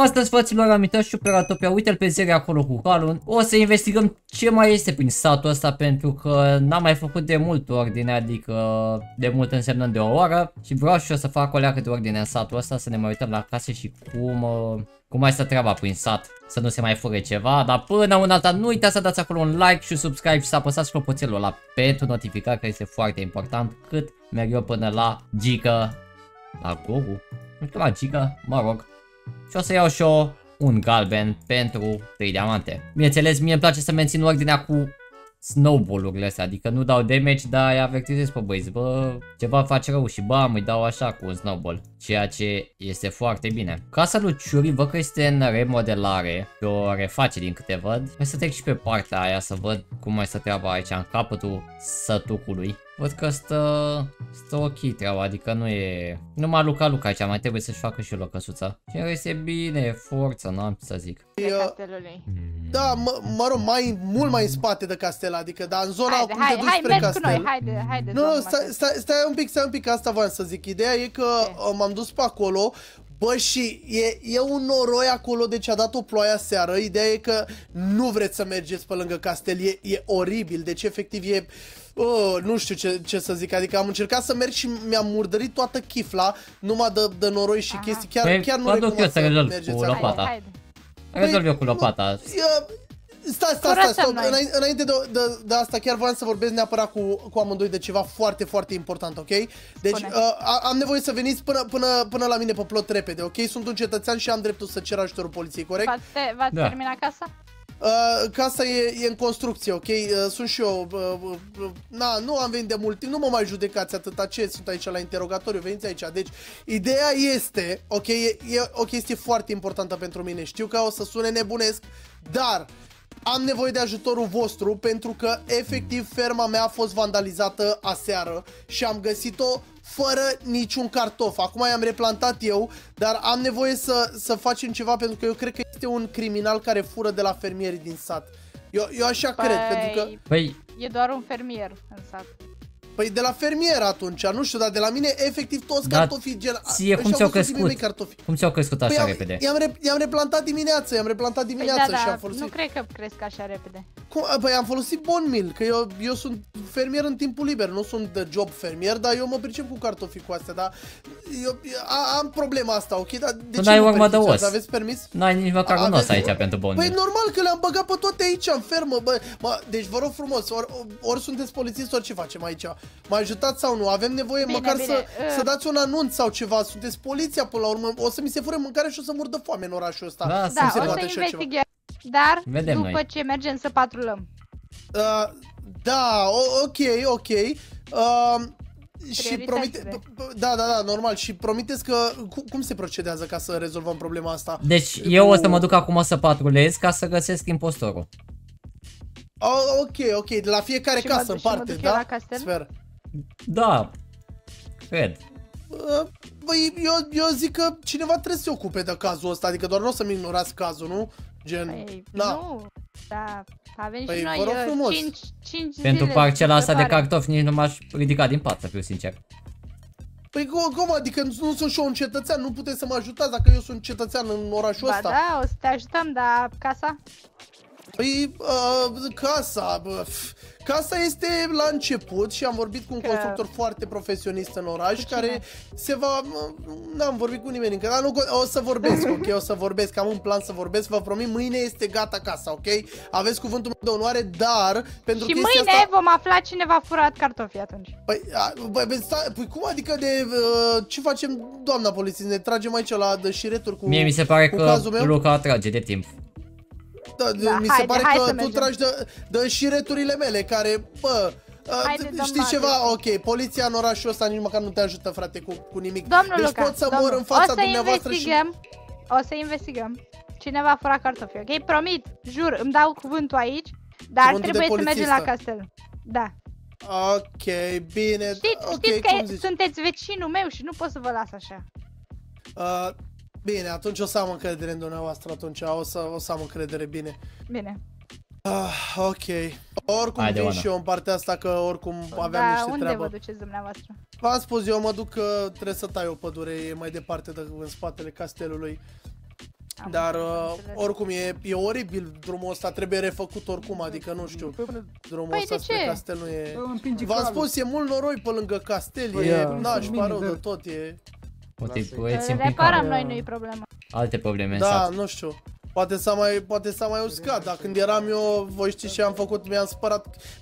Astăzi, fraților, am intrat și pe Ratopia, uite-l pe Zerr acolo cu calul. O să investigăm ce mai este prin satul ăsta, pentru că n-am mai făcut de mult ordine, adică de mult însemnând de o oră. Și vreau și eu să fac o leacă de ordine în satul ăsta, să ne mai uităm la case și cum mai stă treaba prin sat, să nu se mai fure ceva. Dar până una alta, nu uitați să dați acolo un like și un subscribe și să apăsați clopoțelul ăla pentru notificare, care este foarte important, cât merg eu până la Gică, la Gogu, la Gică, mă rog. Și o să iau și eu un galben pentru 3 diamante. Bineînțeles, mie îmi place să mențin ordinea cu snowball-urile astea, adică nu dau damage, dar îi avertizez pe băieți, bă, ceva face rău și bam, îi dau așa cu un snowball, ceea ce este foarte bine. Casa lui Ciurii, văd că este în remodelare, o reface din câte văd. Hai să trec și pe partea aia să văd cum mai stă treaba aici, în capătul sătucului. Văd că stă ok treaba, adică nu e... Numai LucaLuk aici, mai trebuie să-și facă și o căsuța. Și în rest e bine, e forță, n-am ce să zic. Da, mă rog, mult mai în spate de castel, adică, dar în zona acum te duci spre castel. Haide, nu, stai un pic, asta voiam să zic. Ideea e că m-am dus pe acolo. Bă, și e un noroi acolo, deci a dat o ploaie aseară. Ideea e că nu vreți să mergeți pe lângă castel, e oribil, deci efectiv e... nu știu ce să zic, adică am încercat să merg și mi-am murdărit toată chifla, numai de noroi și chestii, chiar nu recunosc să mergeți acolo. Rezolv eu cu lopata. Stai, înainte de asta chiar voiam să vorbesc neapărat cu amândoi de ceva foarte, foarte important, ok? Deci am nevoie să veniți până la mine pe plot repede, ok? Sunt un cetățean și am dreptul să cer ajutorul poliției, corect? V-ați terminat casa? Casa e în construcție, ok? Sunt și eu, nu am venit de mult timp, nu mă mai judecați atâta, ce sunt aici la interogatoriu, veniți aici. Deci, ideea este, ok, e o chestie foarte importantă pentru mine, știu că o să sune nebunesc, dar am nevoie de ajutorul vostru pentru că, efectiv, ferma mea a fost vandalizată aseară și am găsit-o fără niciun cartof. Acum i-am replantat eu, dar am nevoie să facem ceva pentru că eu cred că este un criminal care fură de la fermierii din sat. Eu așa cred, pentru că... e doar un fermier în sat. Păi de la fermier atunci, nu știu, dar de la mine efectiv toți cartofii gen... cum ți-au crescut? Cum ți-au crescut așa repede? I-am replantat dimineața, și am folosit... Nu cred că cresc așa repede. Păi am folosit bone meal, că eu sunt fermier în timpul liber, nu sunt de job fermier, dar eu mă pricep cu cartofii cu astea, dar am problema asta, ok? Dar de ce nu permiteți? Aveți permis? N-ai nici măcar un os aici pentru bone meal. Păi normal că le-am băgat pe toate aici în fermă, bă, deci vă rog frumos, ori sunteți polițiști, ori ce facem aici. Mă ajutați sau nu? Avem nevoie măcar să dați un anunț sau ceva. Sunteți poliția până la urmă. O să mi se fure mâncare și o să murdă foame în orașul ăsta. Da, o să investigăm. Dar vedem după ce mergem să patrulăm. Da, ok. Și promite... Da, normal. Și promiteți că... Cum se procedează ca să rezolvăm problema asta? Deci eu o să mă duc acum să patrulez ca să găsesc impostorul. Ok, de la fiecare casă în parte, da? Sper. Da, cred. Băi, eu zic că cineva trebuie să se ocupe de cazul ăsta, adică doar nu o să-mi ignorați cazul, nu? Gen, nu, da, avem și noi 5 zile. Pentru parcela asta de cartofi nici nu m-aș ridica din pat, să fiu sincer. Păi cum, adică nu sunt și eu un cetățean, nu puteți să mă ajutați dacă eu sunt cetățean în orașul ăsta. Da, o să te ajutăm, dar casa? Păi, casa este la început și am vorbit cu un constructor foarte profesionist în oraș care se va... N-am vorbit cu nimeni încă, dar nu, o să vorbesc, ok? O să vorbesc, am un plan să vorbesc, vă promit, mâine este gata casa, ok? Aveți cuvântul meu de onoare, dar... pentru și mâine asta... vom afla cine v-a furat cartofii atunci. Păi cum adică de... ce facem, doamna poliție? Ne tragem aici la dășireturi cu cazul meu? Mie mi se pare că Luca atrage de timp. Da, mi se pare că tu tragi de șireturile mele, care, bă, știi ceva? Ok, poliția în orașul ăsta nici măcar nu te ajută, frate, cu nimic. Deci pot să mor în fața dumneavoastră și... O să investigăm. Cineva a furat cartofii, ok? Promit, jur, îmi dau cuvântul aici, dar trebuie să mergem la castel. Da. Ok, bine. Știți că sunteți vecinul meu și nu pot să vă las așa. Bine, atunci o să am încredere în dumneavoastră, atunci o să am încredere, bine. Bine. Ok. Oricum vin și eu în partea asta, că oricum aveam niște treabă. Unde vă duceți dumneavoastră? V-am spus, eu mă duc că trebuie să tai o pădure mai departe, în spatele castelului. Dar oricum e oribil drumul ăsta, trebuie refăcut oricum, adică nu știu, drumul ăsta spre castel nu e... V-am spus, e mult noroi pe lângă castel, e nașpa rău de tot, e... Reparăm noi, nu-i problema. Alte probleme în sat. Da, nu știu. Poate s-a mai uscat, dar când eram eu, voi știți ce am făcut,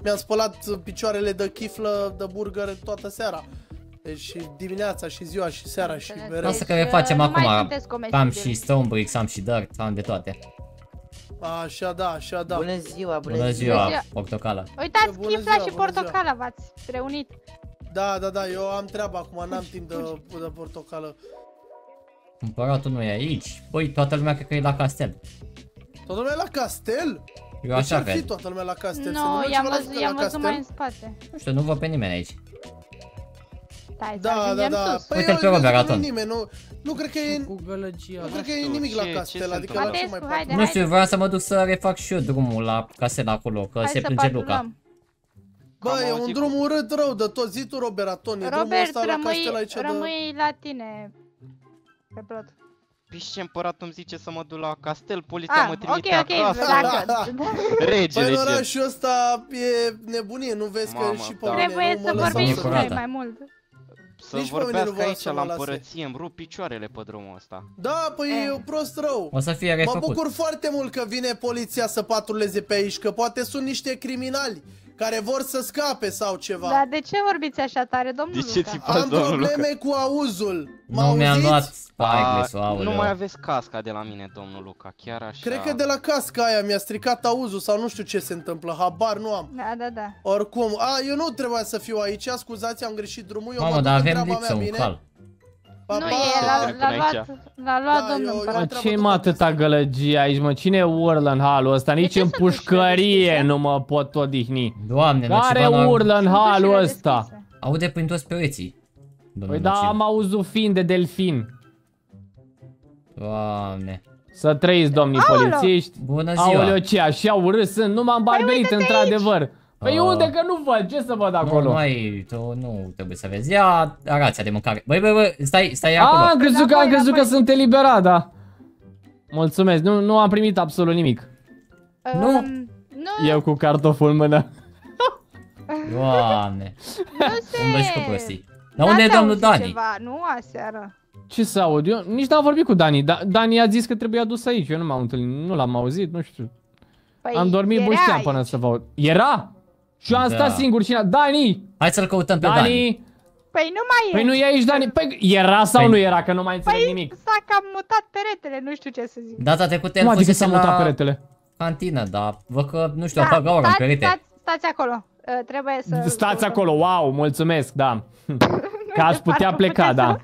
mi-am spălat picioarele de chiflă, de burger toată seara. Deci și dimineața, și ziua, și seara, și mereu. Asta care facem acum, am și Stonebricks, am și Dirt, am de toate. Așa da, așa da. Bună ziua, bună ziua, portocala. Uitați, chifla și portocala v-ați reunit. Da, da, da, eu am treaba acum, n-am timp de portocală. Împăratul nu e aici? Băi, toată lumea cred că e la castel. Toată lumea e la castel? Eu așa cred. Toată lumea la castel. Nu, i-am văzut mai în spate. Nu știu, nu văd pe nimeni aici. Da, da, da. Uite-l pe RobertRaton. Nu cred că e nimic la castel, adică la ce mai poate. Nu știu, vreau să mă duc să refac și eu drumul la castel acolo, că se plânge Luca. Bă, e un drum urât rău de tot, zi tu RobertRaton, e drumul ăsta la castel aici de... Robert, rămâi la tine. Pe plot. Pișe, împăratul îmi zice să mă duc la castel, poliția mă trimite acasă. Păi în orașul ăsta e nebunie, nu vezi că și pe mine. Trebuie să vorbim cu noi mai mult. Să vorbească aici la împărăție, îmi rup picioarele pe drumul ăsta. Da, păi e prost rău. O să fie refăcut. Mă bucur foarte mult că vine poliția să patruleze pe aici, că poate sunt niște criminali care vor să scape sau ceva. Dar de ce vorbiți așa tare, domnul Luca? Am probleme cu auzul. Nu mi-am luat spaigle. Nu mai aveți casca de la mine, domnul Luca, chiar așa. Cred că de la casca aia mi-a stricat auzul sau nu știu ce se întâmplă, habar nu am. Da, da, da. Oricum, eu nu trebuia să fiu aici, scuzați, am greșit drumul, eu mă duc pe treaba mea, bine? Nu, l-a luat domnul împărat. Ce mă atâta gălăgie aici, mă? Cine urlă în halul ăsta? Nici în pușcărie nu mă pot odihni. Doamne, care urlă în halul ăsta? Aude prin toți pereții. Păi da, am auzit fin de delfin. Doamne. Să trăiți, domnii polițiști. Bună ziua. Aoleu, ce așa urât sunt, nu m-am barberit într-adevăr. Păi unde că nu văd, ce să văd acolo? Nu, mai, tu nu trebuie să vezi, ia rația de mâncare. Băi, băi, băi, stai acolo. A, am crezut că sunt eliberat, da. Mulțumesc, nu am primit absolut nimic. Nu? Eu cu cartoful în mână. Doamne. Îmi dă și cu prostii. Dar unde e domnul Dany? Ceva, nu aseară. Ce să aud? Eu nici n-am vorbit cu Dany. Dany a zis că trebuie adus aici, eu nu m-am întâlnit, nu l-am auzit, nu știu. Păi am dormit buștean până să vă aud. Era? Și eu am stat singur și Dany! Hai să-l căutăm pe Dany! Păi nu mai e! Păi nu e aici Dany! Păi era sau nu era? Că nu mai înțeleg nimic! Păi s-a cam mutat peretele, nu știu ce să zic. Data trecută el fusese la cantină, dar văd că, nu știu, apagă ora în perete. Stați acolo, trebuie să... Stați acolo, wow, mulțumesc, da. Că aș putea pleca, da.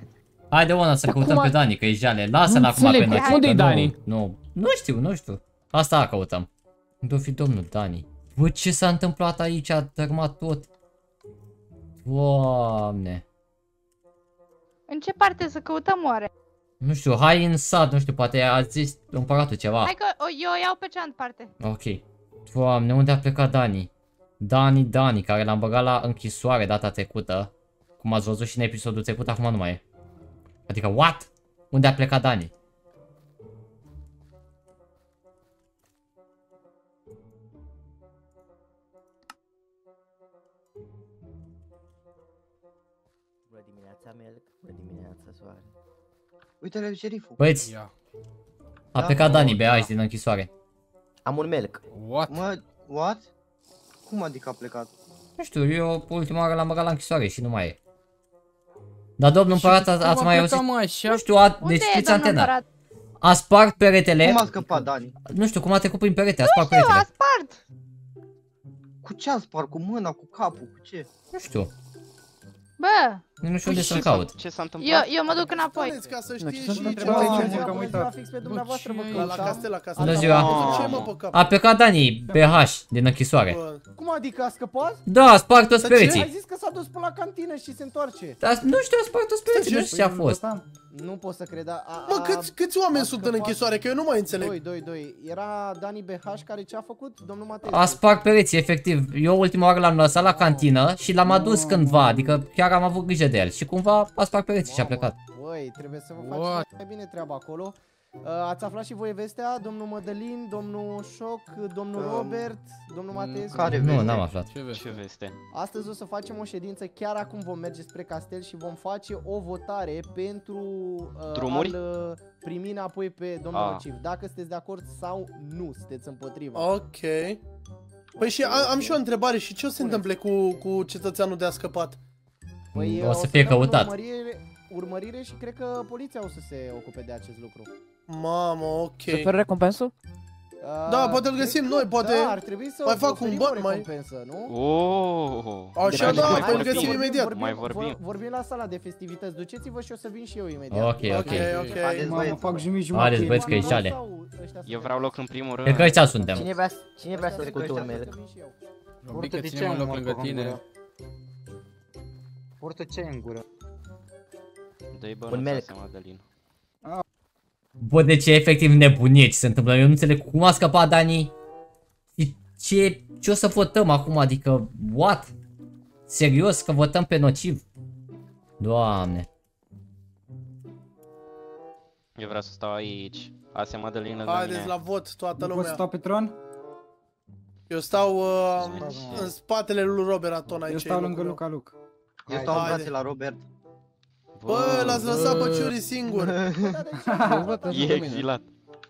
Haide, Oana, să căutăm pe Dany, că e jale. Lasă-l acum pe noi. Unde-i Dany? Nu știu, nu știu. Asta căutăm. Unde-o fi domnul Dany? Bă, ce s-a întâmplat aici? A tărmat tot. Doamne. În ce parte să căutăm oare? Nu știu, hai în sat, nu știu, poate a zis împăratul ceva. Hai că eu iau pe cealaltă parte. Ok. Doamne, unde a plecat Dany? Dany, care l-am băgat la închisoare data trecută. Cum ați văzut și în episodul trecut, acum nu mai e. Adică, what? Unde a plecat Dany? Uite-le, șeriful. Băieți, a plecat Dany aici din închisoare. Am un melc. What? Cum adică a plecat? Nu știu, eu ultima oară l-am băgat la închisoare și nu mai e. Dar domnul împărat, ați mai auzit? Nu știu, deci știți antena. A spart peretele. Cum a scăpat Dany? Nu știu, cum a trecut prin perete, a spart peretele. Nu știu, a spart. Cu ce a spart? Cu mâna, cu capul, cu ce? Nu știu. Bă! Nu știu unde să-l caut. Ce s-a întâmplat? Eu mă duc înapoi. Puneți ca să știți și ce am uitat. La castel, la castel. Bună ziua. A plecat Dany BH din închisoare. Cum adică a scăpat? Da, a spart toți pereții. Ai zis că s-a dus până la cantină și se întoarce. Nu știu, a spart toți pereții. Nu știu ce a fost. Nu pot să cred. Bă, câți oameni sunt în închisoare? Că eu nu mai înțeleg. Doi. Era Dany BH care ce a făcut? Domnul Mateiescu. A spart pereții, efectiv. Eu ultima oară l-am lăsat la cantină și l-am adus cândva. Adică chiar am avut grijă de el și cumva a spart pereții și a plecat. Băi, trebuie să vă faceți mai bine treaba acolo. Ați aflat și voi vestea? Domnul Mădălin, domnul Șoc, domnul Robert, domnul Mateiescu? Care veste? Nu, n-am aflat. Ce veste? Astăzi o să facem o ședință, chiar acum vom merge spre castel și vom face o votare pentru drumuri? Primi înapoi pe domnul Nociv. Dacă sunteți de acord sau nu sunteți împotriva. Ok. Păi și am și o întrebare, și ce o se întâmple cu cetățeanul de a scăpat? Păi, o să fie căutat. Urmărire și cred că poliția o să se ocupe de acest lucru. Mamă, ok. Se oferă recompensă? Da, poate îl găsim noi, poate da, ar trebui să mai fac un ban, mai... nu? Oh, așa, da, hai îl găsim imediat. Vorbim la sala de festivități, duceți-vă și o să vin și eu imediat. Ok. Mamă, fac jumătate. Haideți băieți căișale. Eu vreau loc în primul rând. Că căișa suntem. Cine vrea să reculte urmele? Bică, ține un loc lângă tine. Portă ce în gură? Dă-i bănuțasă, Mădălin. Bă, deci e efectiv nebunie ce se întâmplă, eu nu înțeleg cum a scăpat Dany. Ce o să votăm acum, adică, what? Serios că votăm pe Nociv? Doamne. Eu vreau să stau aici, AseMadalin lângă mine. Haideți la vot toată lumea. Pot să stau pe tron? Eu stau în spatele lui RobertRaton aici. Eu stau lângă LucaLuk. Eu stau în brațe la Robert. Bă, l-ați lăsat pe Ciurii singur. E exilat.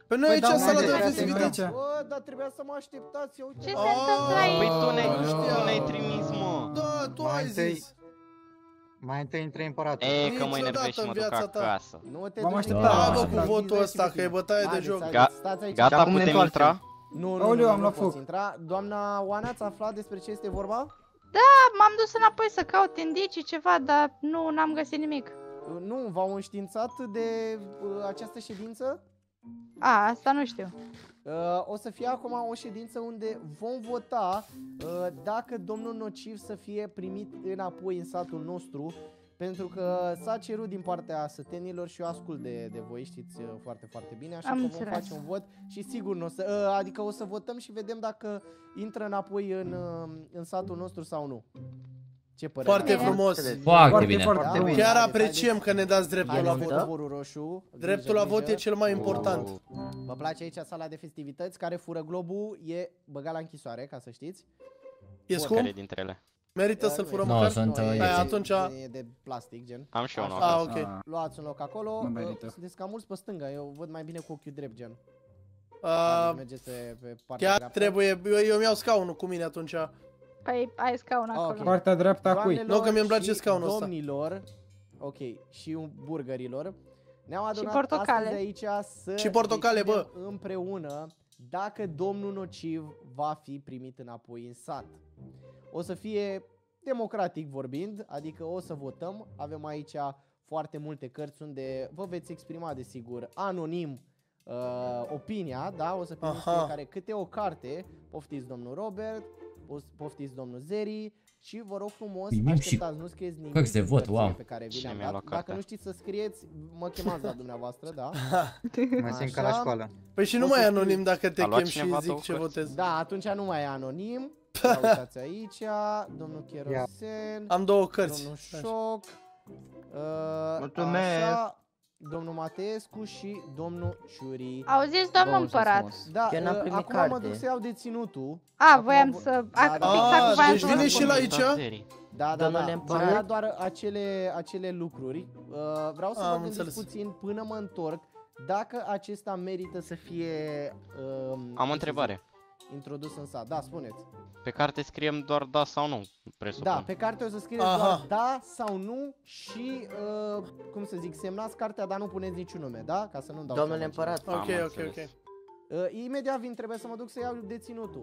Pe noi aici s-a lăsat festivități. Bă, dar trebuia să mă așteptați, eu uite. Ce se întâmplă aici? Păi tu ne-ai trimis, mă. Da, tu ai zis. Mai întâi intră împăratul. E, că mă enervești și mă duc acasă. M-am așteptat. Bă, cu votul ăsta, că e bătaie de joc. Gata, putem intra? Nu, am luat foc. Doamna Oana, ați aflat despre ce este vorba? Da, m-am dus înapoi să caut indicii, ceva, dar nu, n-am găsit nimic. Nu, v-au înștiințat de această ședință? A, asta nu știu. O să fie acum o ședință unde vom vota dacă domnul Nociv să fie primit înapoi în satul nostru. Pentru că s-a cerut din partea sătenilor și eu ascult de voi, știți foarte, foarte bine. Așa că vom face un vot și sigur nu o să, adică o să votăm și vedem dacă intră înapoi în satul nostru sau nu. Ce părere? Foarte frumos! Foarte bine! Chiar apreciem că ne dați dreptul la vot. Dreptul la vot e cel mai important. Vă place aici sala de festivități, care fură globul, e băgat la închisoare, ca să știți. E scump? Merită să-l furăm măcar? Sunt atunci... E de plastic, gen. Am și eu un loc. Ok. Luați un loc acolo. Sunteți cam mulți pe stânga, eu văd mai bine cu ochiul drept, gen. Mergeți pe partea dreaptă. Chiar trebuie, eu mi-au scaunul cu mine atunci. Păi, ai scaun acolo. Partea dreaptă a cui? Nu, că mi-e place scaunul ăsta. Domnilor, ok, și burgărilor, ne-au adunat astăzi aici să decidem împreună dacă domnul Nociv va fi primit înapoi în sat. O să fie democratic vorbind, adică o să votăm. Avem aici foarte multe cărți unde vă veți exprima, desigur, anonim opinia, da? O să primiți fiecare câte o carte. Poftiți domnul Robert, poftiți domnul Zerr și vă rog frumos, așteptați, nu scrieți nimic de vot, pe care vi le-am dat. Dacă nu știți să scrieți, mă chemați la dumneavoastră, da? Mă simt ca la școală. Păi și nu mai e anonim dacă te chem și zic ce votezi. Da, atunci nu mai e anonim. Uitați aici, domnul Chiarosen. Am două cărți. Domnul Șoc. Așa, domnul Mateiescu și domnul Ciurii. Auziți, domnul împărat? Da, acum mă duc să iau deținutul. A, voiam să... Deci vine și el aici? Da, am doar acele lucruri. Vreau să vă gândesc puțin până mă întorc dacă acesta merită să fie... Am o întrebare. Introdus în sat, da, spuneți. Pe carte scriem doar da sau nu, presupun. Da, pe carte o să scrieți doar da sau nu și, cum să zic, semnați cartea, dar nu puneți niciun nume, da? Ca să nu-mi dau domnule împărat. Ok. Imediat vin, trebuie să mă duc să iau deținutul.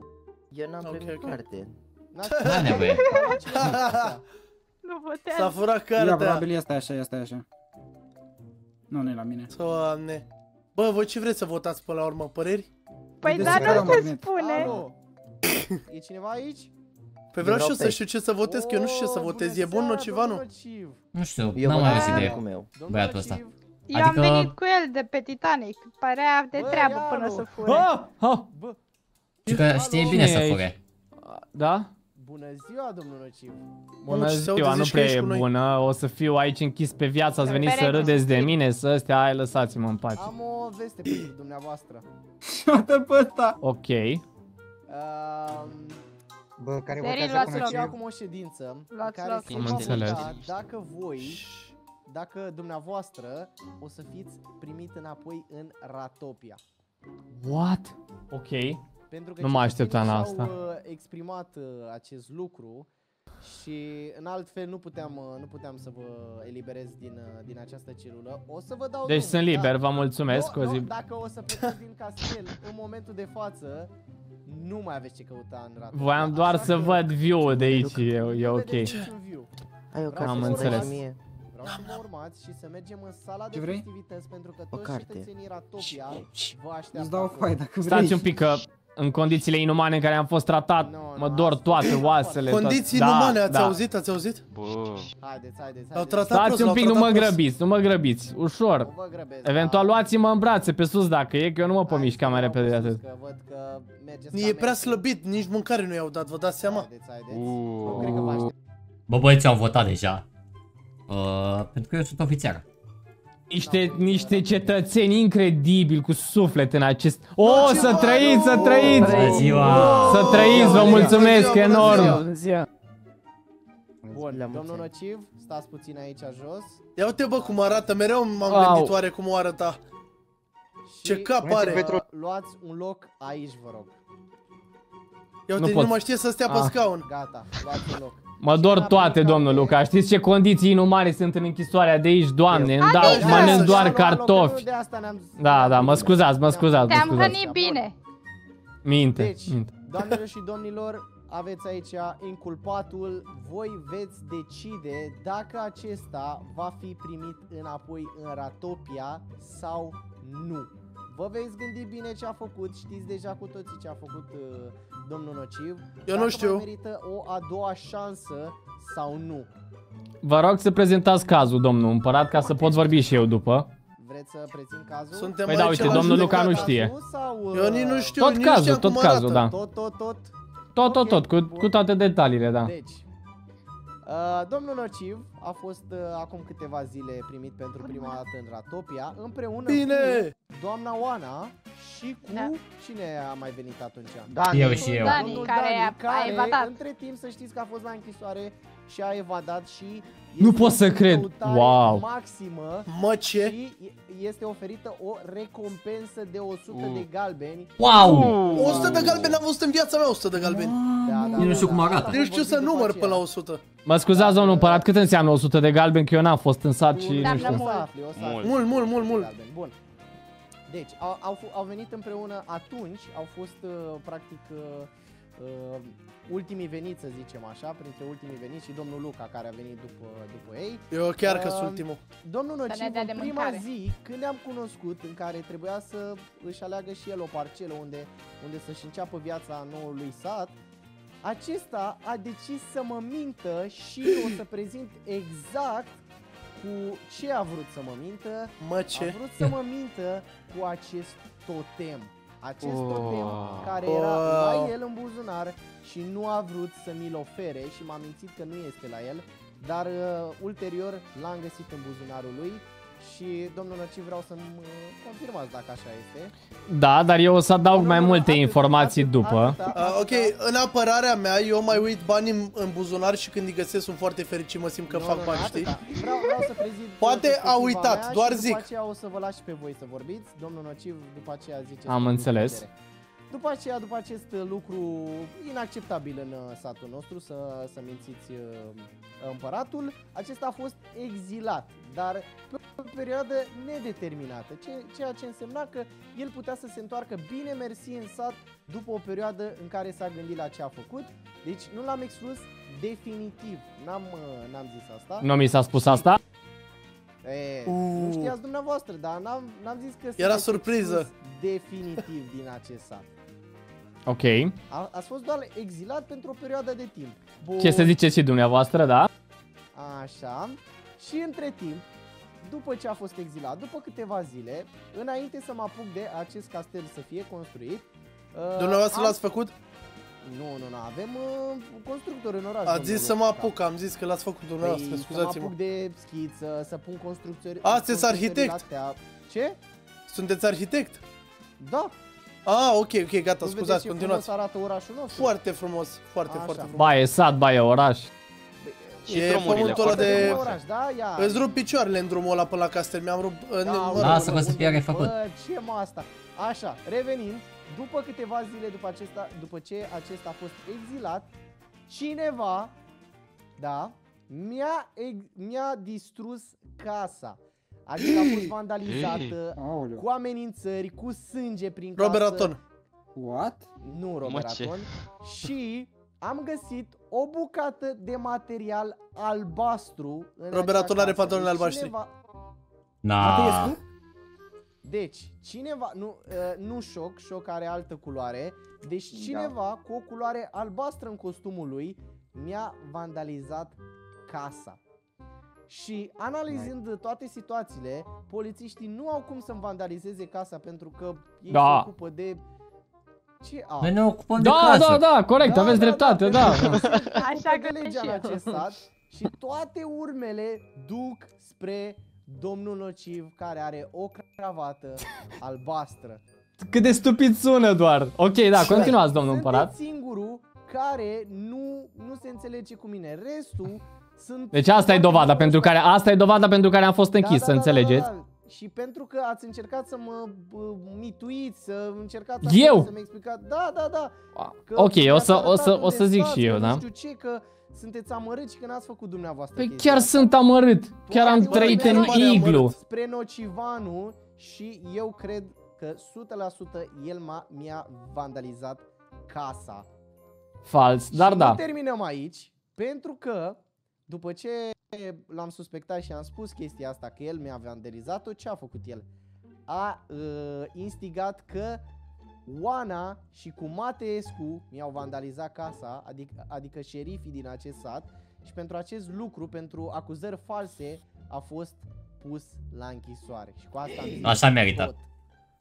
Eu n-am primit carte. N-am nevoie. Nu puteam. S-a furat cartea. Probabil este așa. Nu e la mine. Doamne. Bă, voi ce vreți să votați până la urmă, păreri? Păi dar nu se spune. E cineva aici? Păi vreau și eu să știu ce să votez, că eu nu știu ce să votez. E bun Nocivanu? Nu știu, n-am mai găsit idee. Băiatul ăsta. Eu am venit cu el de pe Titanic. Părea de treabă până să fure. Știi bine să fure. Da? Bună ziua, domnul Nociv. Bună ziua, nu prea e bună. O să fiu aici închis pe viață. Ați venit să râdeți de mine, să astea, hai, lăsați-mă în pace. Am o veste pentru dumneavoastră. Uite pe ăsta. Ok. Bă, care votează acum o ședință în care se va dacă voi, dacă dumneavoastră o să fiți primit înapoi în Ratopia. What? Ok. Pentru că nu mă așteptam la asta. Au exprimat acest lucru și în alt fel nu puteam să vă eliberez din această celulă. O să vă dau. Deci sunt liber, vă mulțumesc. No, o zi... Dacă o să plec din castel în momentul de față, nu mai aveți ce căuta în Ratopia. Voiam doar așa să văd view-ul de aici, e ok. Am înțeles. Vreau să mă urmați și să mergem în sala de festivități pentru că toți cetățenii Ratopia vă așteaptă. Îți dau o foaie dacă vrei. Stați un pic că în condițiile inumane în care am fost tratat, mă dor toate oasele. Condiții inumane, ați auzit? Ați auzit? Haideți. Stați un pic, nu mă grăbiți, ușor. Eventual luați-mă în brațe pe sus dacă e, că eu nu mă pot mișca mai repede de atât. E prea slăbit, nici mâncare nu i-au dat, vă dați seama? Bă, băieți au votat deja. Pentru că eu sunt ofițer. Niște cetățeni incredibili cu suflet în acest... Oh, să trăiți, să trăiți! Bună ziua! Să trăiți, vă mulțumesc enorm! Bun, domnul Nociv, stați puțin aici jos. Ia uite bă cum arată, mereu m-am gândit oare cum o arăta. Ce cap are! Luați un loc aici, vă rog. Ia uite, nu mai știe să stea pe scaun. Gata, luați un loc. Mă dor toate, domnul Luca, știți ce condiții inumane sunt în închisoarea de aici, doamne, îmi dau, mănânc doar cartofi. Da, da, mă scuzați, Te-am hrănit bine. Minte, minte. Doamnelor și domnilor, aveți aici inculpatul, voi veți decide dacă acesta va fi primit înapoi în Ratopia sau nu. Vă veți gândi bine ce a făcut, știți deja cu toții ce a făcut domnul Nociv. Eu nu știu. Merită o a doua șansă sau nu. Vă rog să prezentați cazul, domnul împărat, ca să pot vorbi și eu după. Vreți să prezint cazul? Suntem păi da, uite, domnul Luca nu știe. Sau, eu nici nu știu. Tot nici cazul, tot cazul, da. Tot, okay, cu toate detaliile, da. Deci, domnul Nociv a fost acum câteva zile primit pentru prima dată în Ratopia împreună cu doamna Oana și cu... Cine a mai venit atunci? Dany. Eu și eu. Dany, care a evadat. Între timp să știți că a fost la închisoare și a evadat și... Nu pot să cred! Wow! Maximă. Mă, ce? Și este oferită o recompensă de 100 de galbeni. Wow! 100 de galbeni am văzut în viața mea, 100 de galbeni. Nu știu cum arată. Nu știu să număr până la 100. Mă scuzați, domnul împărat, cât înseamnă 100 de galbeni? Că eu n-am fost în sat și nu știu. Mult. Bun. Deci, au venit împreună atunci, au fost practic... ultimii veniți, să zicem așa, printre ultimii veniți și domnul Luca care a venit după ei. Eu chiar că sunt ultimul. Domnul Nociv, în prima zi, când ne-am cunoscut, în care trebuia să își aleagă și el o parcelă unde să-și înceapă viața noului sat, acesta a decis să mă mintă și o să prezint exact cu ce a vrut să mă mintă. A vrut să mă mintă cu acest totem. Acest totem care era la el în buzunar și nu a vrut să mi-l ofere și m-a mințit că nu este la el, dar ulterior l-am găsit în buzunarul lui și domnul Nociv vreau să-mi confirmați dacă așa este. Da, dar eu o să adaug mai multe informații după. Ok, în apărarea mea eu mai uit banii în buzunar și când îi găsesc sunt foarte fericit, mă simt că fac bani, știi? Vreau să prezint. Poate a uitat, doar zic. După aceea o să vă las și pe voi să vorbiți, domnul Nociv după aceea zice. Am înțeles. După aceea, după acest lucru inacceptabil în satul nostru, să mințiți împăratul, acesta a fost exilat, dar pe o perioadă nedeterminată, ceea ce însemna că el putea să se întoarcă bine mersi în sat după o perioadă în care s-a gândit la ce a făcut, deci nu l-am exclus definitiv, n-am zis asta. Nu mi s-a spus asta? Nu știați dumneavoastră, dar n-am zis că era surpriză definitiv din acest sat. Ok. Ați fost doar exilat pentru o perioadă de timp. Ce să ziceți și dumneavoastră, da? Așa. Și între timp, după ce a fost exilat, după câteva zile, înainte să mă apuc de acest castel să fie construit... Dumneavoastră l-ați făcut? Nu, avem constructori în oraș. Ați zis să mă apuc, am zis că l-ați făcut dumneavoastră, scuzați-mă. Să mă apuc de schiță, să pun constructori. A, sunteți arhitect? Ce? Sunteți arhitect? Da. Ah, ok, gata, scuzați, continuați. Cum arată orașul nostru? Foarte frumos, foarte frumos. Ba e sat, ba e oraș. E pământul ăla de... Îți rup picioarele în drumul ăla până la castel, mi-am rupt... Lasă-mă să fie refăcut. Ce mă asta? Așa, revenind, după câteva zile după ce acesta a fost exilat, cineva, da, mi-a distrus casa. Adică a fost vandalizată, cu amenințări, cu sânge prin casă. RobertRaton. What? Nu RobertRaton. Și am găsit o bucată de material albastru. RobertRaton are pantaloni albaștri. Cineva... Mateiescu? Deci, cineva, nu Șoc are altă culoare. Deci cineva cu o culoare albastră în costumul lui mi-a vandalizat casa. Și analizând toate situațiile, polițiștii nu au cum să-mi vandalizeze casa pentru că ei se ocupă de... Ce au? Noi ne ocupăm de casă. Da, corect, aveți dreptate, da. Așa că legea în acest stat și toate urmele duc spre domnul Nociv care are o cravată albastră. Cât de stupid sună doar. Ok, da, continuați, domnul împărat. Sunteți singurul care nu se înțelege cu mine. Restul sunt... Deci asta e dovada pentru care am fost închis, să înțelegeți. Și pentru că ați încercat să mă mituiți, să încercați să-mi explicați. Da. Ok, o să zic și eu, da. Nu știu ce, că sunteți amărâți și că n-ați făcut dumneavoastră. Păi chiar sunt amărât. Chiar am trăit în iglu. Spre Nocivanu și eu cred că 100% el mi-a vandalizat casa. Fals, dar da. Nu terminăm aici, pentru că după ce l-am suspectat și am spus chestia asta, că el mi-a vandalizat-o, ce a făcut el? A instigat că Oana și cu Mateiescu mi-au vandalizat casa, adică șerifii din acest sat, și pentru acest lucru, pentru acuzări false, a fost pus la închisoare. Și cu asta așa merită.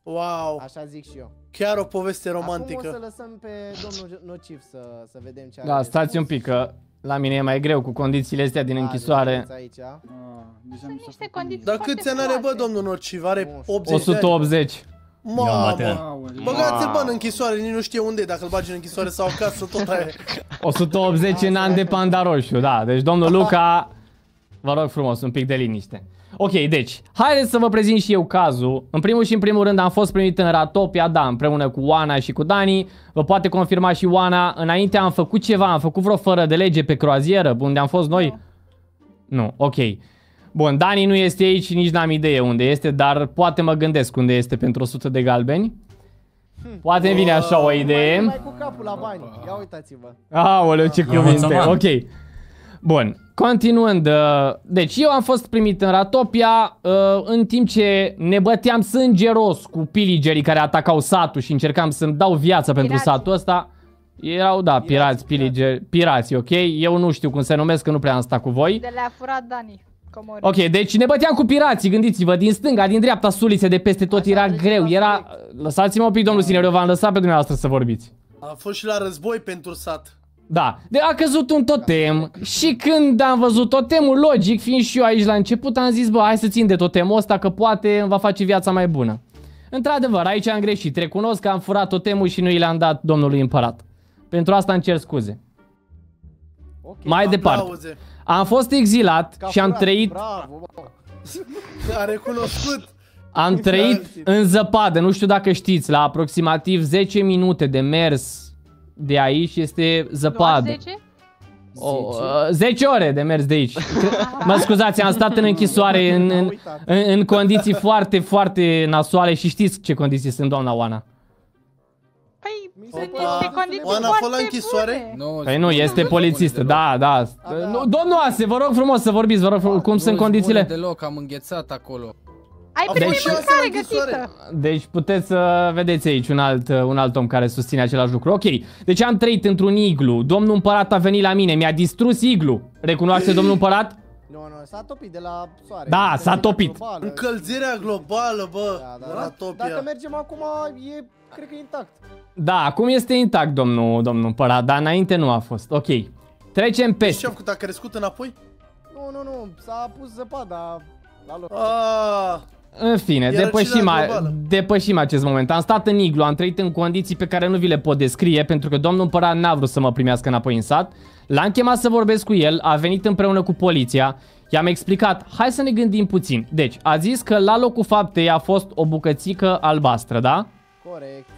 Wow! Așa zic și eu. Chiar o poveste romantică. Acum o să lăsăm pe domnul Nociv să vedem ce are. Da, stați un pic că... La mine e mai greu cu condițiile astea din închisoare. Sunt niște condiții. Dar câți ani are, bă, domnul Nociv? Are 80. 180. Mamă! Băgați-l, bă, în închisoare, nici nu știe unde e, dacă îl bagi în închisoare sau acasă, tot aia. 180 în an de panda roșu, da. Deci, domnul Luca, vă rog frumos, un pic de liniște. Ok, deci, haideți să vă prezint și eu cazul. În primul și în primul rând am fost primit în Ratopia, da, împreună cu Oana și cu Dany. Vă poate confirma și Oana. Înainte am făcut ceva, am făcut vreo fără de lege pe croazieră, unde am fost noi? Nu, ok. Bun, Dany nu este aici, nici n-am idee unde este, dar poate mă gândesc unde este pentru 100 de galbeni. Poate vine așa o idee. Mai cu capul la bani, ia uitați-vă. Aoleu, ce cuvinte, ok. Bun. Continuând, deci eu am fost primit în Ratopia în timp ce ne băteam sângeros cu piligerii care atacau satul și încercam să-mi dau viață pentru satul ăsta. Erau, da, pirați, piligeri, pirați, ok? Eu nu știu cum se numesc, că nu prea am stat cu voi. De le-a furat Dany. Ok, deci ne băteam cu pirații, gândiți-vă, din stânga, din dreapta, sulițe, de peste tot, era greu, era... Lăsați-mă un pic, domnul Siner, eu v-am lăsat pe dumneavoastră să vorbiți. A fost și la război pentru sat. Da, a căzut un totem și când am văzut totemul, logic, fiind și eu aici la început, am zis, bă, hai să țin de totemul ăsta că poate îmi va face viața mai bună. Într-adevăr, aici am greșit, recunosc că am furat totemul și nu i le-am dat domnului împărat. Pentru asta îmi cer scuze. Okay, mai departe, am fost exilat și am trăit... Bravo, a recunoscut! Am trăit în zăpadă, nu știu dacă știți, la aproximativ 10 minute de mers... De aici este zăpadă. 10 ore de mers de aici. Mă scuzați, am stat în închisoare în condiții foarte, foarte nasoale. Și știți ce condiții sunt, doamna Oana? Păi, sunt niște condiții foarte bune. Păi nu, este polițistă, da. Domnul Ase, vă rog frumos să vorbiți, vă rog frumos, cum sunt condițiile? Nu deloc, am înghețat acolo. Ai primit mâncare gătită. Deci puteți să vedeți aici un alt om care susține același lucru. Ok, deci am trăit într-un iglu. Domnul împărat a venit la mine, mi-a distrus iglu. Recunoaște domnul împărat? Nu, s-a topit de la soare. Da, s-a topit. Încălzirea globală, bă. Ratopia. Dacă mergem acum, e cred că e intact. Da, acum este intact, domnul Părat, dar înainte nu a fost. Ok. Trecem peste. Și ce-a făcut? A crescut înapoi? Nu, nu, nu. S-a pus zăpada la loc. În fine, depășim acest moment. Am stat în iglu, am trăit în condiții pe care nu vi le pot descrie, pentru că domnul Părat n-a vrut să mă primească înapoi în sat. L-am chemat să vorbesc cu el, a venit împreună cu poliția. I-am explicat, hai să ne gândim puțin. Deci, a zis că la locul faptei a fost o bucățică albastră, da? Corect.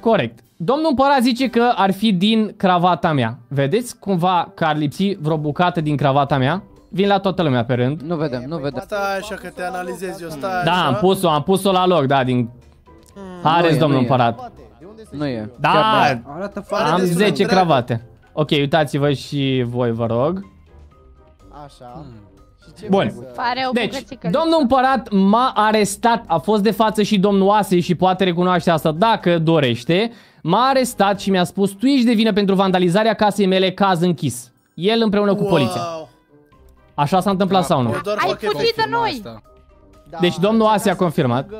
Corect. Domnul Părat zice că ar fi din cravata mea. Vedeți cumva că ar lipsi vreo bucată din cravata mea? Vin la toată lumea pe rând. Nu vedem, nu vedem. Stai așa că te analizez eu, stai așa. Da, am pus-o la loc, da, din... Hareți, domnul Părat. Nu e. Da, am 10 cravate. Ok, uitați-vă și voi, vă rog. Așa. Bun, deci, domnul Împărat m-a arestat, a fost de față și domnul Ase și poate recunoaște asta dacă dorește. M-a arestat și mi-a spus, tu ești de vină pentru vandalizarea casei mele, caz închis. El împreună cu poliția. Așa s-a întâmplat sau nu? Ai fugit de noi! Deci domnul Ase a confirmat.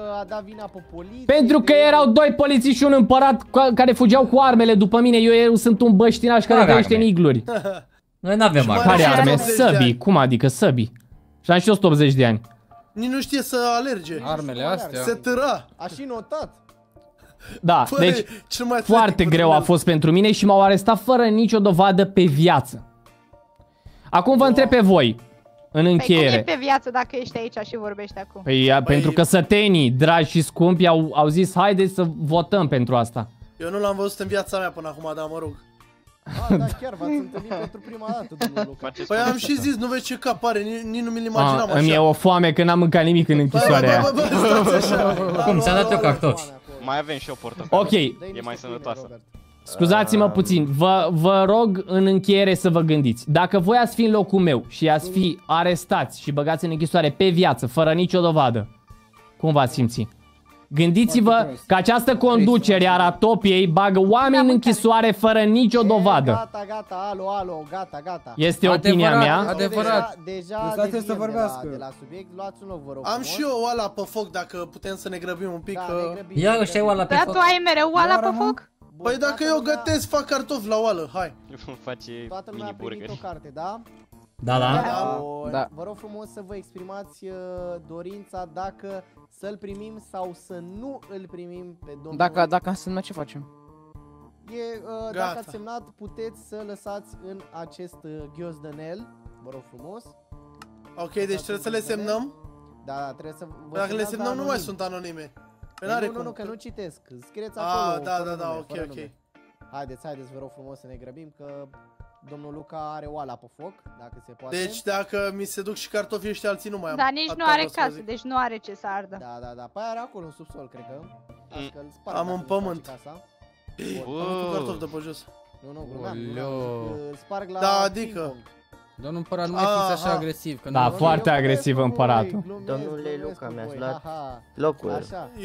Pentru că erau doi polițiști și un împărat care fugeau cu armele după mine. Eu sunt un băștinaș care trăiește în igluri. Noi n-avem arme. Care arme? Săbii. Cum adică săbii? Și am și 180 de ani. Nici nu știe să alerge. Armele astea. Se târa. A și notat. Da, deci foarte greu a fost pentru mine și m-au arestat fără nicio dovadă pe viață. Acum vă întreb pe voi, în încheiere. Păi cum e pe viață dacă ești aici și vorbești acum? Păi pentru că sătenii, dragi și scumpi, au zis haideți să votăm pentru asta. Eu nu l-am văzut în viața mea până acum, dar mă rog. Ah, da, chiar v-ați întâlnit pentru prima dată, domnul Luca. Păi am și zis, nu vezi ce cap are, nici nu mi-l imaginam așa. Îmi e o foame că n-am mâncat nimic în închisoarea aia. Cum, ți-am dat eu cactos? Mai avem și o portă. Ok. E mai sănătoasă. Scuzați-mă puțin, vă rog în încheiere să vă gândiți. Dacă voi ați fi în locul meu și ați fi arestați și băgați în închisoare pe viață, fără nicio dovadă, cum v-ați simți? Gândiți-vă că această conducere a Ratopiei bagă oameni în închisoare fără nicio dovadă. Gata, gata, alo, alo, gata, gata. Este opinia mea. Adevărat, deja să vorbească. De la subiect, luați un loc, vă rog. Am și eu oala pe foc, dacă putem să ne grăbim un pic. Ia ăștia oala pe foc. Da, tu ai mereu oala pe foc? Băi, dacă eu gătesc, fac cartofi la oală, hai. Toată lumea a primit o carte, da? Da, da. Vă rog frumos să vă exprimați dorința dacă să-l primim sau să nu îl primim pe domnul. Dacă a semnat, ce facem? Dacă ați semnat, puteți să lăsați în acest ghiozdănel. Vă rog frumos. Ok, deci trebuie să le semnăm? Da, trebuie să vă... Dacă le semnăm nu mai sunt anonime. Nu, nu, că nu citesc. Scrieți acolo. Da, ok, ok. Haideți, vă rog frumos să ne grăbim că... Domnul Luca are oala pe foc, dacă se poate. Deci dacă mi se duc și cartofii ăștia alții nu mai am. Dar nici nu are casă, deci nu are ce să ardă. Da, păi are acolo în subsol, cred că. Am un pământ. Am cartofi de pe jos. Nu, glumeam. Da, adică domnul Împărat, nu mai fiți așa agresiv. Da, foarte agresiv Împăratul. Domnule Luca, mi-ați luat locul.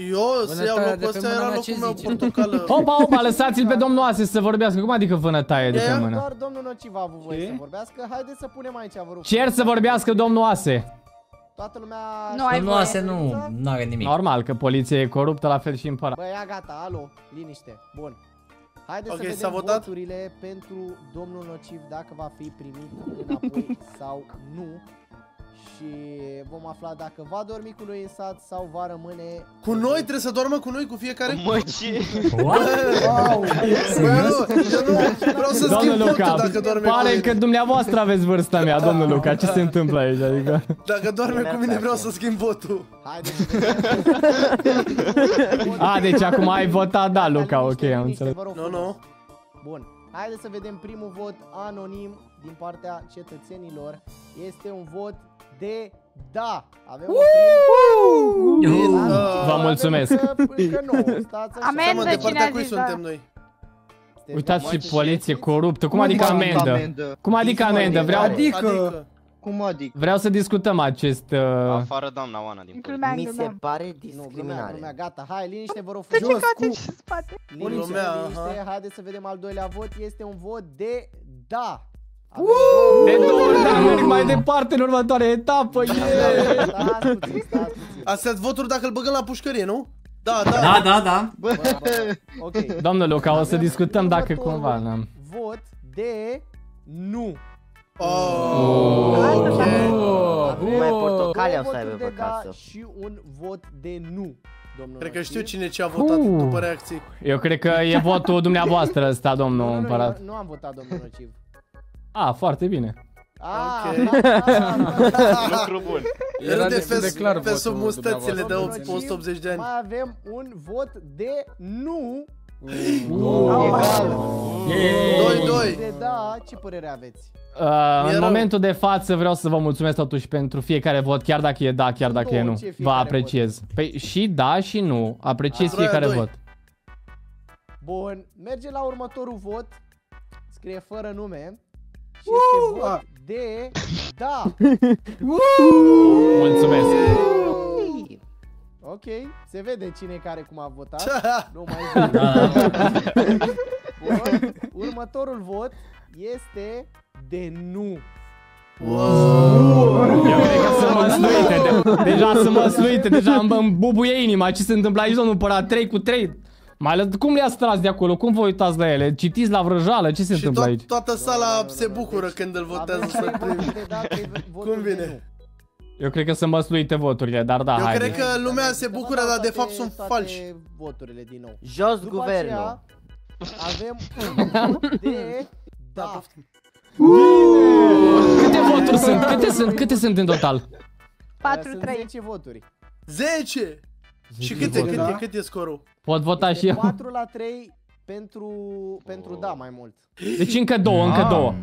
Eu să iau locul ăsta, era locul meu portocală. Opa, lăsați-l pe domnul Ase să vorbească. Cum adică vânătaie de pe mână? Doar domnul Nociv a avut voie să vorbească. Haideți să punem aici, vă rog. Cer să vorbească domnul Ase. Toată lumea... Domnul Ase nu are nimic. Normal, că poliția e coruptă, la fel și Împărat. Băi, gata, alo, liniște, bun. Haideți să vedem voturile pentru domnul Nociv, dacă va fi primit înapoi sau nu. Și vom afla dacă va dormi cu noi în sat sau va rămâne... Cu noi? Trebuie să doarmă cu noi, cu fiecare? Mă, ce? Wow! Vreau să schimb votul dacă doarme cu... Pare că dumneavoastră aveți vârsta mea, domnul Luca. Ce se întâmplă aici? Adică... Dacă doarme cu mine vreau să schimb votul. A, deci acum ai votat, da, Luca, ok, am înțeles. Nu. Bun. Haideți să vedem primul vot anonim din partea cetățenilor. Este un vot de da. Avem vă mulțumesc. Amendă cine a zis da. Uitați și poliție coruptă. Cum adică amendă? Cum adică amendă? Vreau să discutăm acest... Afară doamna Oana din poliție. Mi se pare discriminare. Gata, hai, liniște, vă rog. Tu ce cauți în spate? Liniște, haideți să vedem al doilea vot. Este un vot de da. De două ori, merg mai departe în următoarea etapă. Astea voturi dacă îl băgăm la pușcărie, nu? Da, da, da, da, da. Bă, okay. Domnul Luca, o să discutăm dacă cumva n-am vot de nu. Mai portocalea o să aibă pe casă. Și un vot de nu. Cred că știu cine ce a votat după reacții. Eu cred că e votul dumneavoastră ăsta, domnul împărat. Nu am votat, domnul Nociv. A, foarte bine. Lucru bun. Râde pe sub mustățile de 180 de ani. Mai avem un vot de nu. 2-2. Da, ce părere aveți? În momentul de față vreau să vă mulțumesc totuși pentru fiecare vot, chiar dacă e da, chiar dacă e nu. Vă apreciez. Păi și da și nu, apreciez fiecare vot. Bun, merge la următorul vot. Scrie fără nume. Și este vot de da. Mulțumesc. Ok, se vede cine care cum a votat. Nu mai zic. Următorul vot este de nu. Deja sunt măsluite, deja îmi bubuie inima. Ce se întâmplă aici, domnul Părat? 3 cu 3. Mai ales, cum le-ați tras de acolo? Cum vă uitați la ele? Citiți la vrăjală? Ce se întâmplă aici? Toată sala se bucură când îl votează să primi. Cum vine? Eu cred că sunt măsluite voturile, dar da, haide. Eu cred că lumea se bucură, dar de fapt sunt falși. Voturile din nou. Jos guvernul. Avem un vot de da. Câte voturi sunt? Câte sunt în total? 4-3. 10 voturi. 10! Și cât e scorul? Pot vota și eu. 4-3 pentru da mai mult. Deci încă două.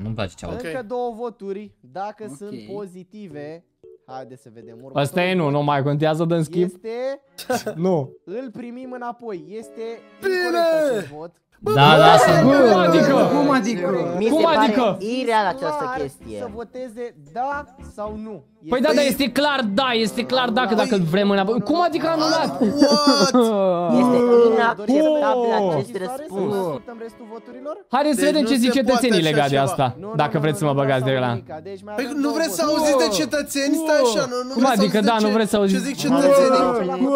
Nu-mi place ce auzi. Încă două voturi, dacă sunt pozitive. Haide să vedem. Asta e nu, nu mai contează, dăm skip. Este... Nu. Îl primim înapoi. Este incorect acest vot. Da, lasă. Cum adică? Cum adică? Mi se pare ireal această chestie. Să voteze da sau nu. Păi da, dar este clar da, este clar dacă vrem înapoi. Cum adică anulat? Este inacceptabil acest răspuns. Haideți să vedem ce zic cetățenii legat de asta. Dacă vreți să mă băgați de la. Păi nu vreți să auziți de cetățeni? Stai așa, nu. Cum adică da, nu vreți să auziți? Ce zic cetățenii?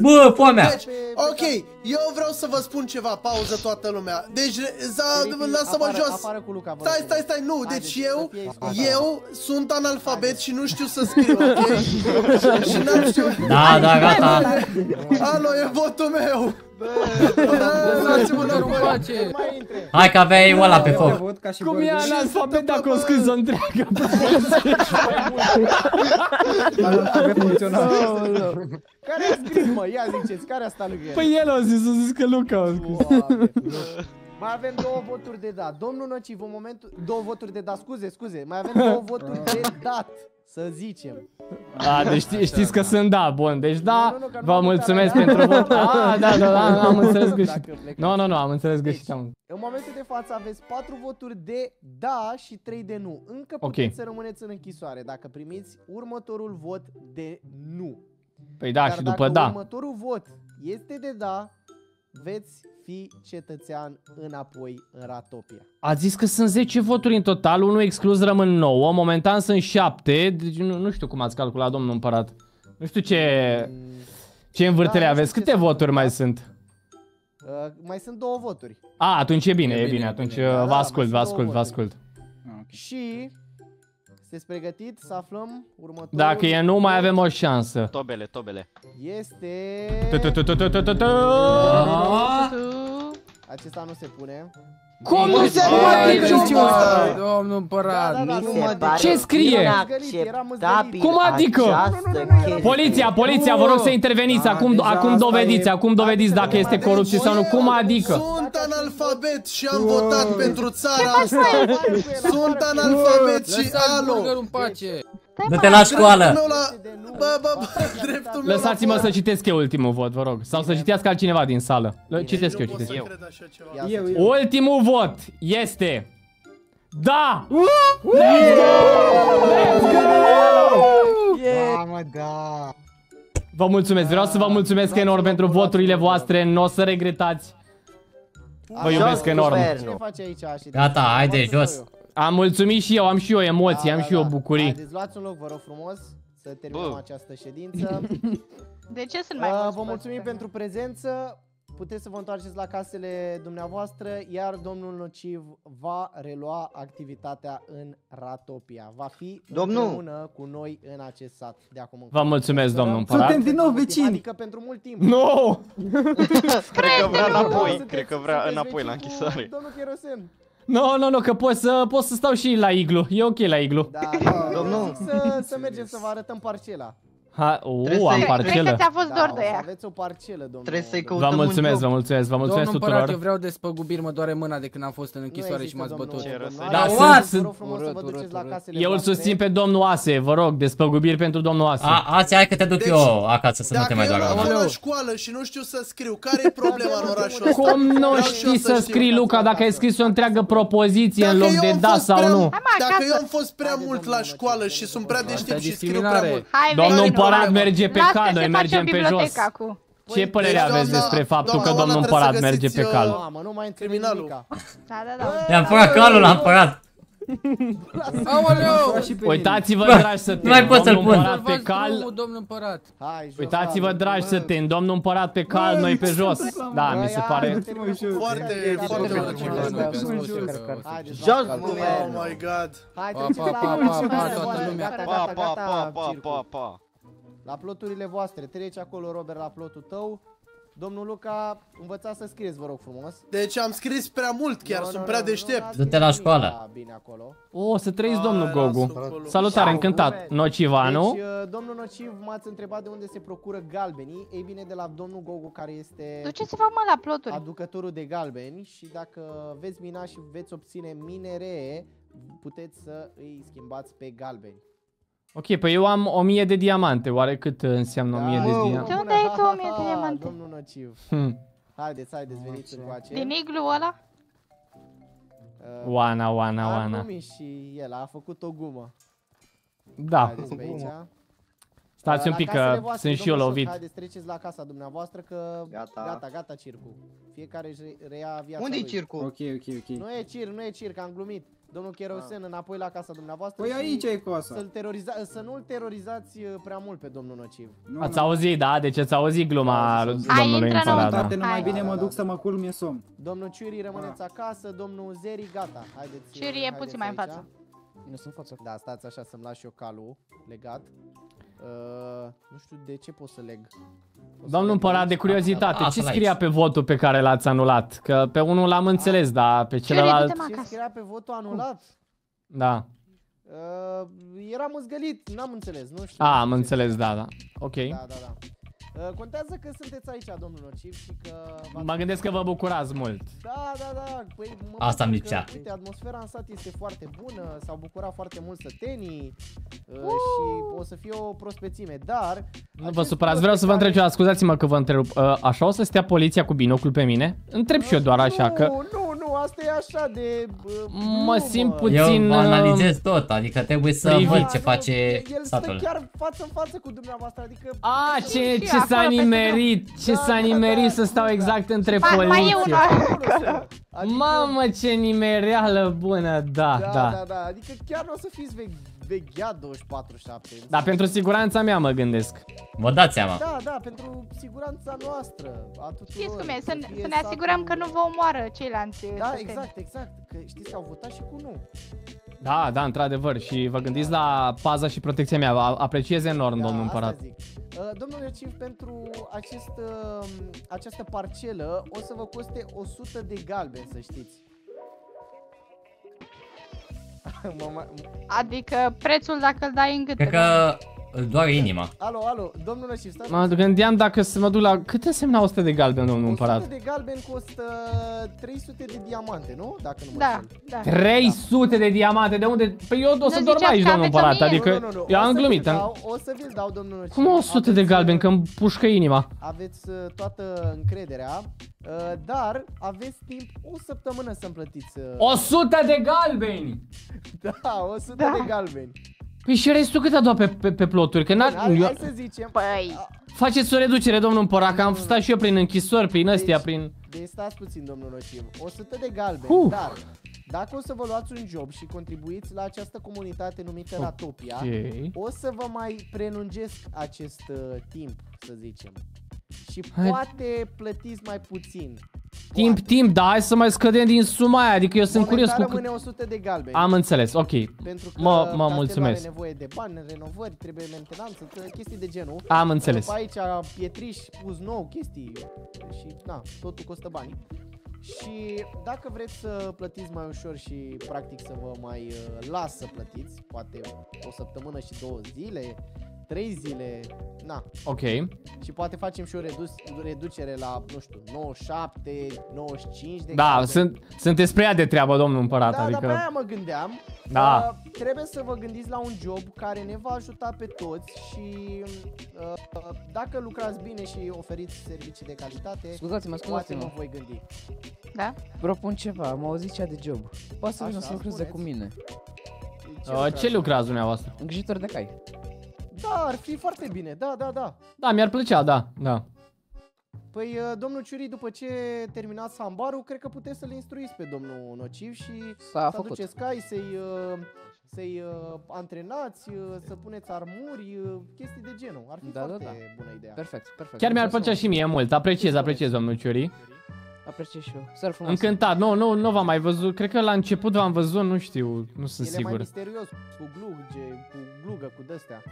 Bă, foamea. Ok, eu vreau să vă spun ceva, pauză toată lumea. Deci, lasă-mă jos. Stai, nu, deci eu sunt analfabet și nu știu să scriu, ok? Și n-am știut... Da, gata! Alo, e votul meu! Lăsați-mă înapoi! Hai că aveai ăla pe foc! Cum e analfabet dacă o scânsă întreagă? Care a scris, mă? Ia ziceți, care a stat lângă el? Păi el a zis, că Luca a scris. Mai avem două voturi de dat. Domnul Nociv, în momentul... Două voturi de dat, scuze. Mai avem două voturi de dat. Să zicem. A, deci știți că sunt da, bun. Deci da, vă mulțumesc pentru vot. A, da, am înțeles greșit. Nu, am înțeles greșit. În momentul de față aveți 4 voturi de da și 3 de nu. Încă puteți să rămâneți în închisoare dacă primiți următorul vot de nu. Păi da, și după da. Următorul vot este de da, veți fi cetățean înapoi în Ratopia. A zis că sunt 10 voturi în total, unul exclus, rămân 9, momentan sunt 7, deci nu știu cum ați calculat, domnul împărat. Nu știu ce învârtele aveți, câte voturi mai sunt? Mai sunt 2 voturi. A, atunci e bine, atunci vă ascult. Și... Sunteți pregătit să aflăm următorul? Dacă e nu, mai avem o șansă. Tobele. Este... Acesta nu se pune. Cum nu se pune niciodată? Domnul împărat, ce scrie? Cum adică? Poliția, vă rog să interveniți. Acum dovediți dacă este corupție sau nu. Cum adică? Sunt analfabet și am votat pentru țara asta. Sunt analfabet și alo. Dă-te la școală. Lăsați-mă să citesc eu ultimul vot, vă rog. Sau să citească altcineva din sală. Citesc eu. Ultimul vot este... Da! Da! Vă mulțumesc, vreau să vă mulțumesc enorm pentru voturile voastre. Nu o să regretați. Vă iubesc enorm. Gata, haide, jos. Am mulțumit și eu, am și eu emoții, am și eu bucurii. Haideți, luați un loc, vă rog frumos, să terminăm această ședință. De ce sunt mai mulți? Vă mulțumim pentru prezență. Puteți să vă întoarceți la casele dumneavoastră, iar domnul Nociv va relua activitatea în Ratopia. Va fi împreună cu noi în acest sat de acum încolo. Vă mulțumesc, domnul împărat. Suntem din nou vecini. Adică pentru mult timp. No! Cred că vrea înapoi la închisare. Domnul Chiarosen. Nu, nu, nu, că pot să stau și la iglu. E ok la iglu. Da, domnul. Să mergem să vă arătăm parcela. Ha, am parcelă. Cred că fost doar de ea. Aveți o parcelă, domnule. Trebuie să-i căutăm. Vă mulțumesc, vă mulțumesc, vă mulțumesc tuturor. Domnul împărat, eu vreau despăgubiri, mă doare mâna de când am fost în închisoare și m-ați bătut. Da, eu îl susțin pe domnul Ase, vă rog, despăgubiri pentru domnul Ase. Ase, hai că te duc eu acasă să nu te mai doară. Dacă eu am la școală și nu știu să scriu, care e problema în orașul ăsta? Cum nu știi să scrii, Luca, dacă ai scris o întreagă propoziție în loc de da sau nu? Dacă eu am fost prea mult la școală și sunt prea deștept și scriu prea mult. Domnul împărat merge pe cal, noi mergem pe jos. Ce părere aveți despre faptul că domnul împărat merge pe cal? Mamă, nu mai înțeleg nimic. Le-am furat calul la împărat. Uitați-vă, dragi săteni, domnul împărat pe cal. Uitați-vă, dragi săteni, domnul împărat pe cal, noi pe jos. Da, mi se pare foarte, foarte oh my god. Pa, la ploturile voastre, treci acolo, Robert, la plotul tău. Domnul Luca, învățați să scrieți, vă rog frumos. Deci am scris prea mult chiar, sunt prea deștept. Du-te la școală. O, să trăiți, domnul Gogu. Salutare, încântat, Nocivanu. Deci, domnul Nociv, m-ați întrebat de unde se procură galbenii. Ei bine, de la domnul Gogu, care este aducătorul de galbeni. Și dacă veți mina și veți obține mineree, puteți să îi schimbați pe galbeni. Ok, păi eu am 1000 de diamante, oare cât înseamnă 1000 de diamante? De unde ai tu 1000 de diamante? Domnul Nociv. Haideți, haideți, veniți în coace. Din iglu ăla? Oana. A glumit și el, a făcut o gumă. Da. Stați un pic că sunt și eu lovit. Haideți, treceți la casa dumneavoastră că gata circul. Fiecare își reia viața. Unde e circul? Ok. Nu e circ, am glumit. Domnul Chiarosen, înapoi la casa dumneavoastră. Păi aici e casa. Să nu-l terorizați prea mult pe domnul Nociv. Ați auzit, da? Deci ați auzit gluma domnului împărat. Nu mai bine mă duc să mă culm, e somn. Domnul Ciurii, rămâneți acasă. Domnul Zerr, gata. Ciurii e puțin mai în față. Nu sunt față. Da, stați așa să-mi las eu calul legat. Nu știu de ce pot să leg. Domnul împărat, de curiozitate, ce scria pe votul pe care l-ați anulat? Că pe unul l-am înțeles, dar pe celălalt... Ce scria pe votul anulat? Da. Eram măzgălit, n-am înțeles, nu știu. Am înțeles, da. Ok. Da. Contează că sunteți aici, domnul Nociv, și că... Mă gândesc că vă bucurați mult. Da. Păi, asta îmi lipsea. Uite, atmosfera în sat este foarte bună, s-au bucurat foarte mult sătenii și o să fie o prospețime, dar... Nu vă supărați, vreau să vă întreb ceva, scuzați-mă că vă întrerup. Așa o să stea poliția cu binocul pe mine? Întreb și eu doar așa că... Nu, asta e așa de... Mă simt puțin... Eu analizez tot, adică trebuie să văd ce face satul. El stă chiar față în față cu dumneavoastră, adică... Ce s-a nimerit, să stau exact între poliție. Mamă, ce nimereală bună, da. Adică chiar nu o să fiți vegheat 24/7. Dar pentru siguranța mea mă gândesc. Vă dați seama. Da, pentru siguranța noastră. Știți cum e, să ne asigurăm că nu vă omoară ceilalți. Da, exact. Că știți, au votat și cu nu. Da, într-adevăr, și vă gândiți la paza și protecția mea, apreciez enorm, domnul împărat. Domnul Nociv, pentru această parcelă o să vă coste 100 de galbeni, să știți. Adică prețul dacă îl dai în gât. Cred că îl doare inima. Alo, domnul Nociv, stați. Mă gândeam dacă să mă duc la... Cât însemna 100 de galbeni, domnul împărat? 100 de galbeni costă 300 de diamante, nu? Dacă nu mă știu. Da. 300 de diamante, de unde? Păi eu o să dorm aici, domnul împărat, adică eu am glumit. O să vi-l dau, domnul Nociv. Cum 100 de galbeni, că îmi pușcă inima? Aveți toată încrederea, dar aveți timp o săptămână să-mi plătiți. 100 de galbeni! Da, 100 de galbeni. Păi și restul cât a dat pe ploturi? Că hai să zicem. Păi... Faceți o reducere, domnul împărat, că am stat și eu prin închisori, prin astea, prin... Deci stați puțin, domnul Nociv. 100 de galbeni, dar Dacă o să vă luați un job și contribuiți la această comunitate numită Ratopia, o să vă mai prelungesc acest timp, să zicem. Și poate plătiți mai puțin. Timp, dar hai să mai scădem din suma aia, adică eu sunt curios cu... Momentan rămâne 100 de galbeni. Am înțeles, ok. Pentru că mă mulțumesc. Are nevoie de bani, renovări, trebuie mentenanță, chestii de genul. Am înțeles. Aici pietriș, uz nou, chestii și na, totul costă bani. Și dacă vreți să plătiți mai ușor și practic să vă mai las să plătiți, poate o săptămână și 2 zile, 3 zile, na. Ok. Și poate facem și o reducere la, nu știu, 97, 95 de... Da, sunteți prea de treabă, domnul împărat, da, adică... Da, dar pe aia mă gândeam. Da. Trebuie să vă gândiți la un job care ne va ajuta pe toți și dacă lucrați bine și oferiți servicii de calitate... Scuzați-mă, scuzați-mă. Poate mă voi gândi. Da? Propun ceva, am auzit cea de job. Poate să vină să lucreze cu mine. Ce lucrați dumneavoastră? Îngrijitor de cai. Da, ar fi foarte bine, da. Da, mi-ar plăcea, da. Păi, domnul Ciurii, după ce terminați hambarul, cred că puteți să-l instruiți pe domnul Nociv și să aduceți cai, să-i antrenați, să puneți armuri, chestii de genul. Ar fi foarte bună ideea. Perfect. Chiar mi-ar plăcea și mie mult, apreciez, domnul Ciurii. Apreciez și eu. Zerr frumos. Încântat. Nu v-am mai văzut. Cred că la început v-am văzut, nu știu, nu sunt sigur. E mai misterios, cu glugă, cu d-astea.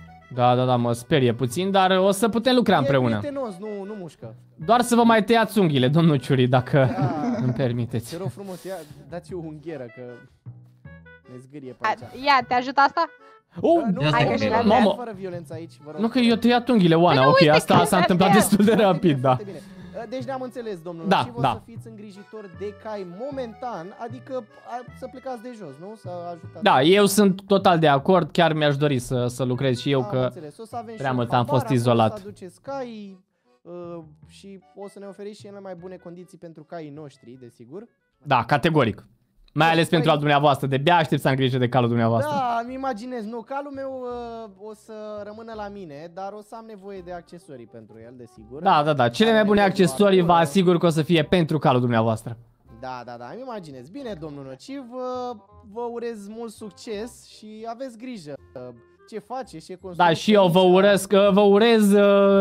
Da, mă sperie puțin, dar o să putem lucra împreună. E prietenos, nu mușcă. Doar să vă mai tăiați unghiile, domnul Ciurii, dacă îmi permiteți. Te rog frumos, ia, dați-o unghieră, că ne zgârie pe aici. Ia, te ajută asta? Mamă, fără violență aici, vă rog. Nu, că eu tăiat unghiile, Oana, ok, asta s-a întâmplat destul de rapid, da. Deci ne-am înțeles, domnul, și vă să fiți îngrijitor de cai momentan, adică să plecați de jos, nu? Să ajutați. Da, eu sunt total de acord, chiar mi-aș dori să lucrez și eu, că prea mult am fost izolat. O să aduceți cai și o să ne oferiți și ele mai bune condiții pentru caii noștri, desigur. Da, categoric. Mai ales pentru al dumneavoastră, de-abia aștept să am grijă de calul dumneavoastră. Da, îmi imaginez, calul meu o să rămână la mine, dar o să am nevoie de accesorii pentru el, desigur. Da, cele mai bune accesorii vă asigur că o să fie pentru calul dumneavoastră. Da, îmi imaginez. Bine, domnul Nociv, vă urez mult succes și aveți grijă ce faceți, ce construiți. Da, și eu vă urez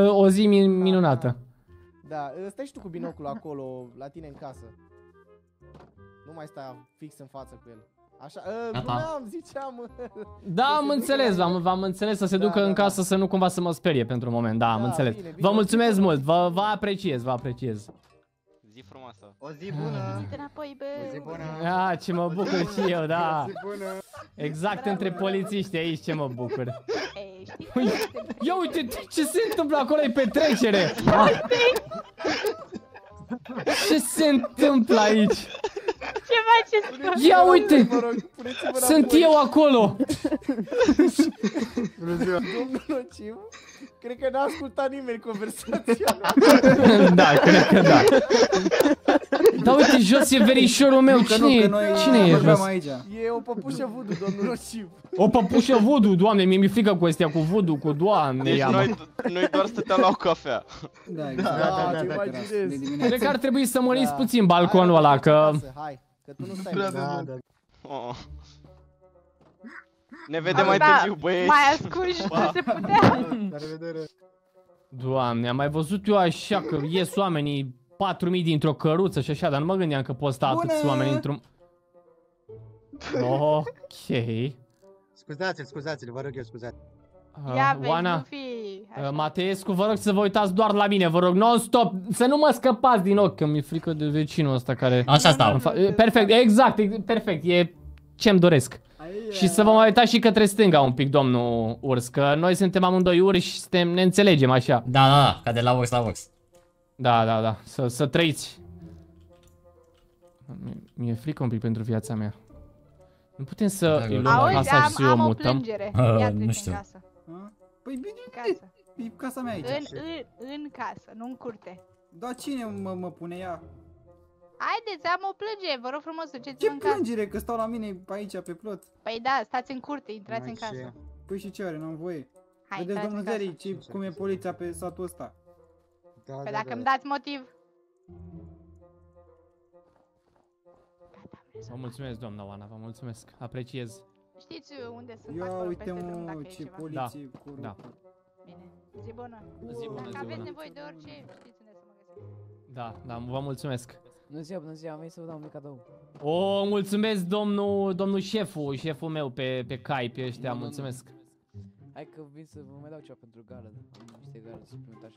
o zi minunată. Da, stai și tu cu binoculul acolo, la tine în casă. Nu mai stai fix în față cu el. Așa, glumeam, ziceam. Da, am înțeles, v-am înțeles, să se ducă în casă, să nu cumva să mă sperie pentru un moment. Da, am înțeles. Vă mulțumesc mult, vă apreciez, vă apreciez. Zi frumoasă. O zi bună. Zi înapoi, bă. O zi bună. Ah, ce mă bucur și eu, da. O zi bună. Exact între polițiști aici, ce mă bucur. Ia uite, ce se întâmplă acolo, e petrecere. Ce se întâmplă aici? Ce faceți? Ia uite! Sunt eu acolo! Domnul Nociv, cred că n-a ascultat nimeni conversația. Da, cred că da. Da, uite, jos e verișorul meu. Cine e jos? E o păpușă voodoo, domnul Nociv. O păpușă voodoo, doamne, mi-e frică cu astea, cu voodoo, cu doamne. Deci noi doar stăteam la o cafea. Da, cred că ar trebui să măriți puțin balconul ăla, că... Că tu nu stai bine. Ne vedem mai târziu, băieți. Mai ascunși, nu se putea. La revedere. Doamne, am mai văzut eu așa că ies oamenii 4000 dintr-o căruță și așa, dar nu mă gândeam că pot sta atâți oameni într-un... Ok. Scuzați-l, vă rog eu, scuzați-l. Ia vezi, nu fii... Mateiescu, vă rog să vă uitați doar la mine, vă rog, non-stop, să nu mă scăpați din ochi, că mi-e frică de vecinul ăsta care... Așa stau. Perfect, exact, perfect, e ce-mi doresc. Și să vă mai uitați și către stânga un pic, domnul Urs, că noi suntem amândoi urși, ne înțelegem așa. Da, ca de la urs la urs. Da, să trăiți. Mi-e frică un pic pentru viața mea. Nu putem să îi luăm casa și să o mutăm? Nu știu. Păi bine, e casa mea aici. În casă, nu în curte. Dar cine mă pune ea? Haideți, am o plângere, vă rog frumos, duceți-vă în casă. Ce plângere, că stau la mine aici pe plot? Păi da, stați în curte, intrați în casă. Păi și ce are, n-am voie. Vedeți, domnul Zerr, cum e poliția pe satul ăsta? Păi dacă îmi dați motiv. Vă mulțumesc, doamna Oana, vă mulțumesc, apreciez. Știți unde sunt? Ia uite-mă ce poliție cu rup. Da. Bine, zi bună. Zi bună, dacă aveți nevoie de orice, știți unde să mă găsesc. Da, da, vă mulțumesc. Bună ziua, bună ziua, am venit să vă dau un mic cadou. O, mulțumesc domnul șeful meu pe cai, pe ăștia, mulțumesc. Hai că vin să vă mai dau ceva pentru gală, am niște gală suplimentare.